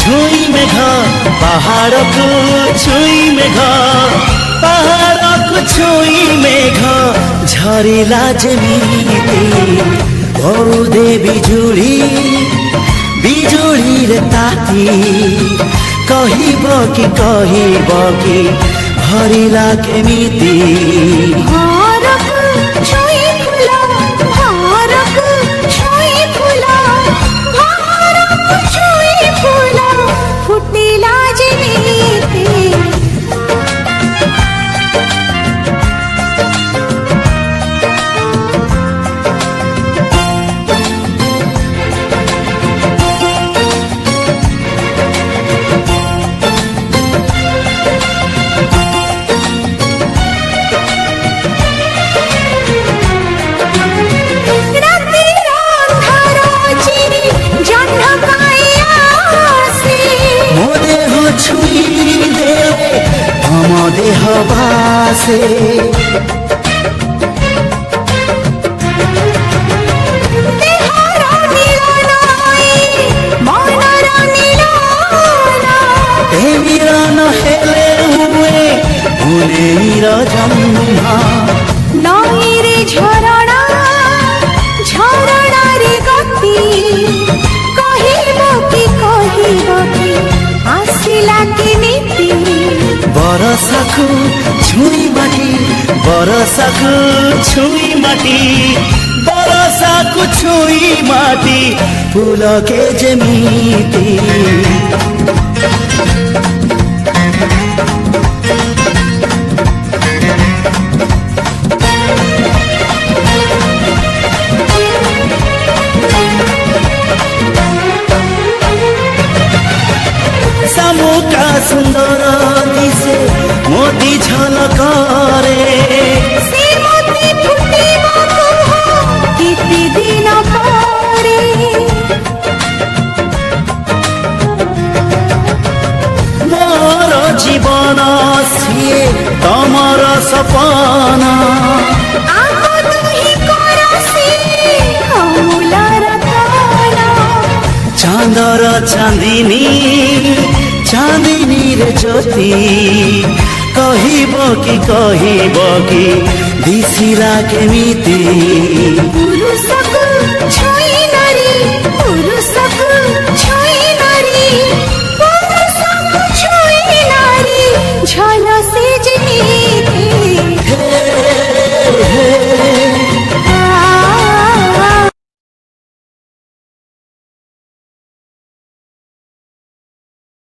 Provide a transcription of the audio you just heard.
छुई मेघा पहाड़ों को छुई मेघा पहाड़ों को छुई मेघा झरी लाजमी औरों दे बिजुली बिजुली रताती कही बाकी भरी लाके मीती भारत छुई फुला भारत छुई फुला फुटी लाजमी से मीराना हेले हुए भूले मीरा जमुना नाई रे झरणा झरणा रे गति कही बाकी आसिला के नीति बरसाखु छुई माटी बरसाखु छुई माटी बरसाखु छुई माटी फूलों के जमीती सामुका सुंदर दिसे मोती झलकारे से मोती फूटे कितनी दिन पारे मोर जीवन सिए तमर सपना चांदर चांदनी चांदनी रे ज्योति कहिब कि दिशिला केमिति